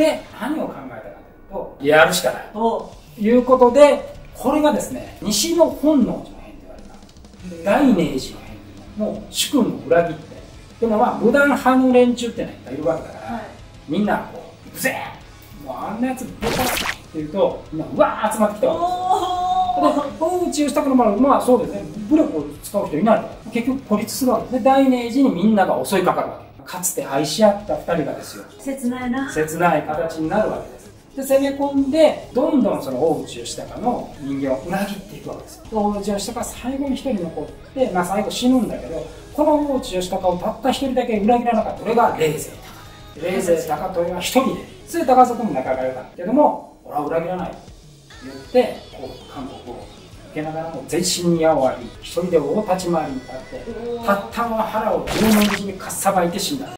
で、何を考えたかというと、やるしかないということで、これがですね、西の本能寺の変と言われた、大寧寺の変というのは、もう主君を裏切って、でもまあ、無断派の連中ってのがいるわけだから、はい、みんなこう、行くぜもうあんなやつ、どこだっていうと、みんな、うわー集まってきたわけです。で、大打ちしたくのもあるのは、そうですね、武力を使う人いないと、結局孤立するわけで、大寧寺にみんなが襲いかかるわけ。かつて愛し合った2人がですよ、切ない形になるわけです。で、攻め込んでどんどんその大内義隆の人間を裏切っていくわけです。大内義隆は最後に1人残って、まあ、最後死ぬんだけど、この大内義隆をたった1人だけ裏切らなかった、それが冷静隆。冷静隆というのは1人で末高里も仲が良かったけども、俺は裏切らないと言ってこう韓国を受けながらも全身に矢を浴び、一人で大立ち回りに立って、たったの腹を十文字にかっさばいて死んだ。